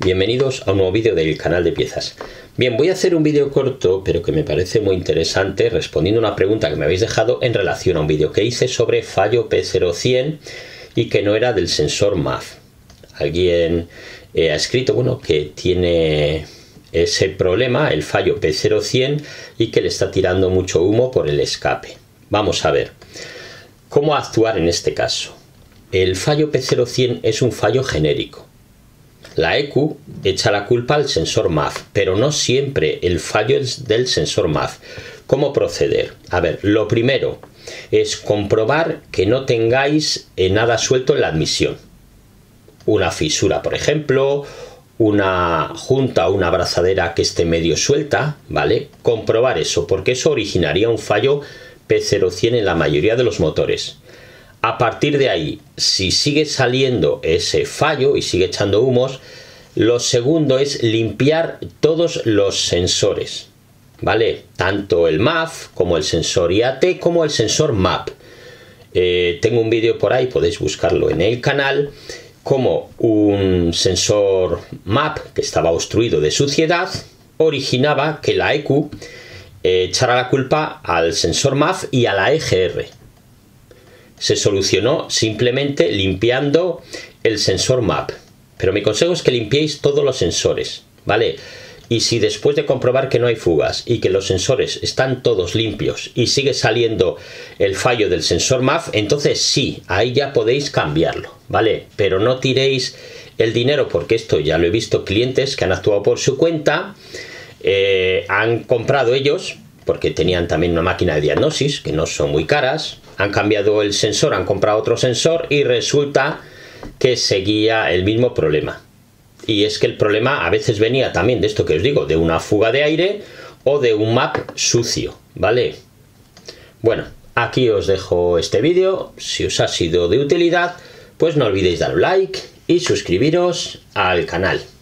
Bienvenidos a un nuevo vídeo del canal de piezas. Bien, voy a hacer un vídeo corto, pero que me parece muy interesante, respondiendo a una pregunta que me habéis dejado en relación a un vídeo que hice sobre fallo P0100 y que no era del sensor MAF. Alguien ha escrito, bueno, que tiene ese problema, el fallo P0100, y que le está tirando mucho humo por el escape. Vamos a ver cómo actuar en este caso. El fallo P0100 es un fallo genérico. La EQ echa la culpa al sensor MAF, pero no siempre el fallo es del sensor MAF. ¿Cómo proceder? A ver, lo primero es comprobar que no tengáis nada suelto en la admisión. Una fisura, por ejemplo, una junta o una abrazadera que esté medio suelta, ¿vale? Comprobar eso, porque eso originaría un fallo P0100 en la mayoría de los motores. A partir de ahí, si sigue saliendo ese fallo y sigue echando humos, lo segundo es limpiar todos los sensores, ¿vale? Tanto el MAF como el sensor IAT como el sensor MAP. Tengo un vídeo por ahí, podéis buscarlo en el canal, como un sensor MAP que estaba obstruido de suciedad originaba que la EQ echara la culpa al sensor MAF y a la EGR. Se solucionó simplemente limpiando el sensor MAP. Pero mi consejo es que limpiéis todos los sensores, ¿vale? Y si después de comprobar que no hay fugas y que los sensores están todos limpios y sigue saliendo el fallo del sensor MAF, entonces sí, ahí ya podéis cambiarlo, ¿vale? Pero no tiréis el dinero, porque esto ya lo he visto clientes que han actuado por su cuenta, han comprado ellos, porque tenían también una máquina de diagnosis, que no son muy caras, han cambiado el sensor, han comprado otro sensor y resulta que seguía el mismo problema. Y es que el problema a veces venía también de esto que os digo, de una fuga de aire o de un MAP sucio, ¿vale? Bueno, aquí os dejo este vídeo. Si os ha sido de utilidad, pues no olvidéis dar un like y suscribiros al canal.